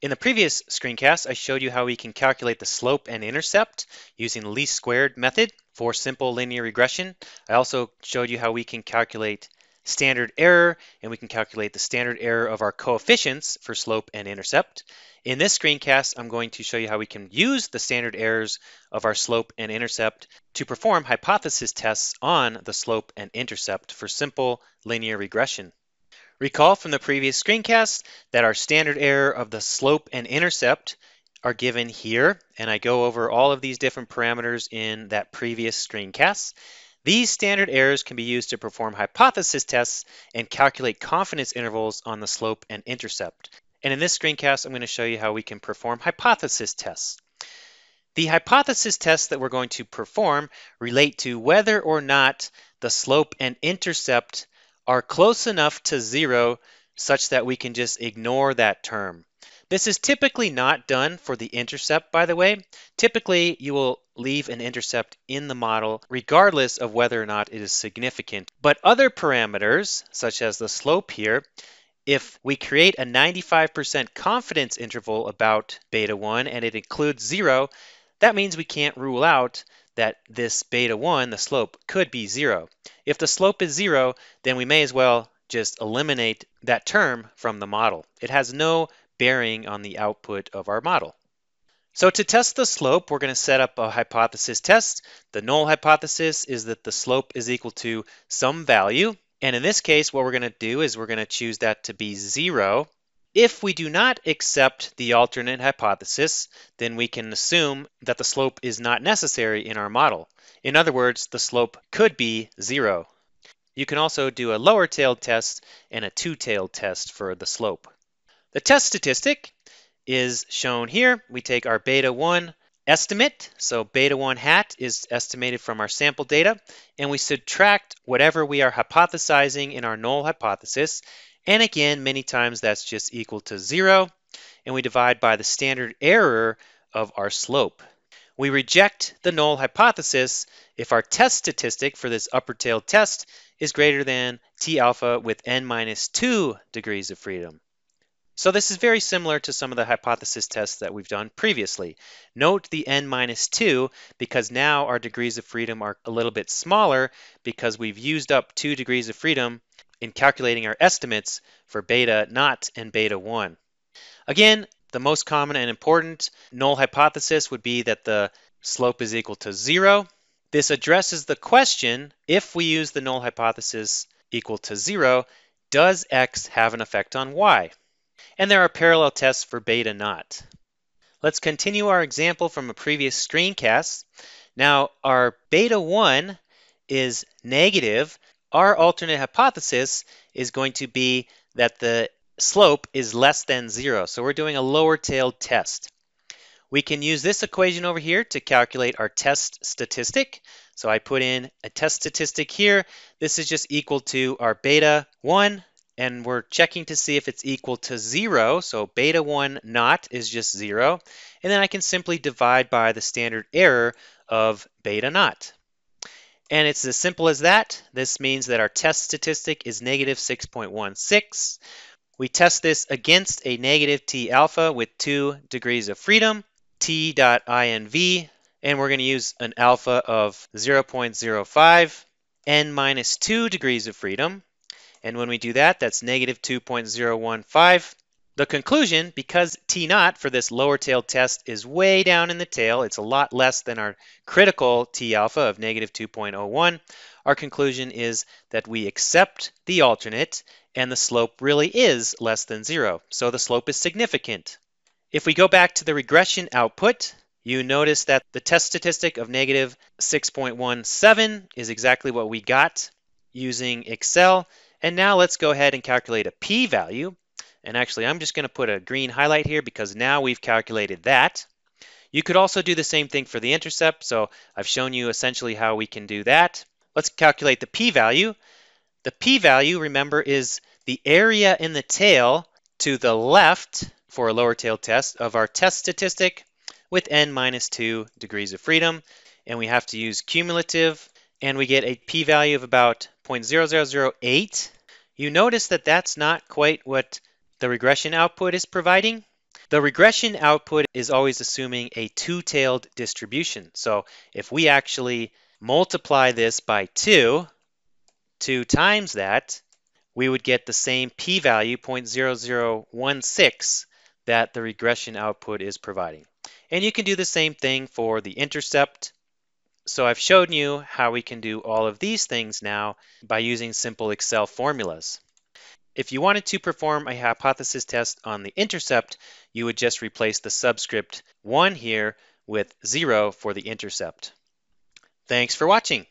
In the previous screencast, I showed you how we can calculate the slope and intercept using the least squared method for simple linear regression. I also showed you how we can calculate standard error, and we can calculate the standard error of our coefficients for slope and intercept. In this screencast, I'm going to show you how we can use the standard errors of our slope and intercept to perform hypothesis tests on the slope and intercept for simple linear regression. Recall from the previous screencast that our standard error of the slope and intercept are given here, and I go over all of these different parameters in that previous screencast. These standard errors can be used to perform hypothesis tests and calculate confidence intervals on the slope and intercept. And in this screencast, I'm going to show you how we can perform hypothesis tests. The hypothesis tests that we're going to perform relate to whether or not the slope and intercept are close enough to zero such that we can just ignore that term. This is typically not done for the intercept, by the way. Typically, you will leave an intercept in the model regardless of whether or not it is significant. But other parameters, such as the slope here, if we create a 95% confidence interval about beta 1 and it includes zero, that means we can't rule out that this beta 1, the slope, could be zero. If the slope is zero, then we may as well just eliminate that term from the model. It has no bearing on the output of our model. So to test the slope, we're going to set up a hypothesis test. The null hypothesis is that the slope is equal to some value. And in this case, what we're going to do is we're going to choose that to be zero. If we do not accept the alternate hypothesis, then we can assume that the slope is not necessary in our model. In other words, the slope could be zero. You can also do a lower-tailed test and a two-tailed test for the slope. The test statistic is shown here. We take our beta 1 estimate, so beta 1 hat is estimated from our sample data, and we subtract whatever we are hypothesizing in our null hypothesis, and again, many times that's just equal to zero, and we divide by the standard error of our slope. We reject the null hypothesis if our test statistic for this upper tailed test is greater than t alpha with n minus 2 degrees of freedom. So this is very similar to some of the hypothesis tests that we've done previously. Note the n minus 2 because now our degrees of freedom are a little bit smaller because we've used up 2 degrees of freedom in calculating our estimates for beta naught and beta 1. Again, the most common and important null hypothesis would be that the slope is equal to 0. This addresses the question, if we use the null hypothesis equal to 0, does x have an effect on y? And there are parallel tests for beta naught. Let's continue our example from a previous screencast. Now, our beta 1 is negative. Our alternate hypothesis is going to be that the slope is less than zero. So we're doing a lower tailed test. We can use this equation over here to calculate our test statistic. So I put in a test statistic here. This is just equal to our beta 1. And we're checking to see if it's equal to zero. So beta 1 naught is just zero. And then I can simply divide by the standard error of beta naught. And it's as simple as that. This means that our test statistic is negative 6.16. We test this against a negative t alpha with 2 degrees of freedom, t.inv, and we're going to use an alpha of 0.05, n minus 2 degrees of freedom. And when we do that, that's negative 2.015. The conclusion, because T naught for this lower tail test is way down in the tail, it's a lot less than our critical T alpha of negative 2.01, our conclusion is that we accept the alternate and the slope really is less than zero. So the slope is significant. If we go back to the regression output, you notice that the test statistic of negative 6.17 is exactly what we got using Excel. And now let's go ahead and calculate a p-value. And actually, I'm just going to put a green highlight here because now we've calculated that. You could also do the same thing for the intercept. So I've shown you essentially how we can do that. Let's calculate the p-value. The p-value, remember, is the area in the tail to the left for a lower tail test of our test statistic with n minus 2 degrees of freedom. And we have to use cumulative. And we get a p-value of about 0.0008. You notice that that's not quite what the regression output is providing. The regression output is always assuming a two-tailed distribution. So if we actually multiply this by 2 times that, we would get the same p-value, 0.0016, that the regression output is providing. And you can do the same thing for the intercept. So I've shown you how we can do all of these things now by using simple Excel formulas. If you wanted to perform a hypothesis test on the intercept, you would just replace the subscript 1 here with 0 for the intercept. Thanks for watching.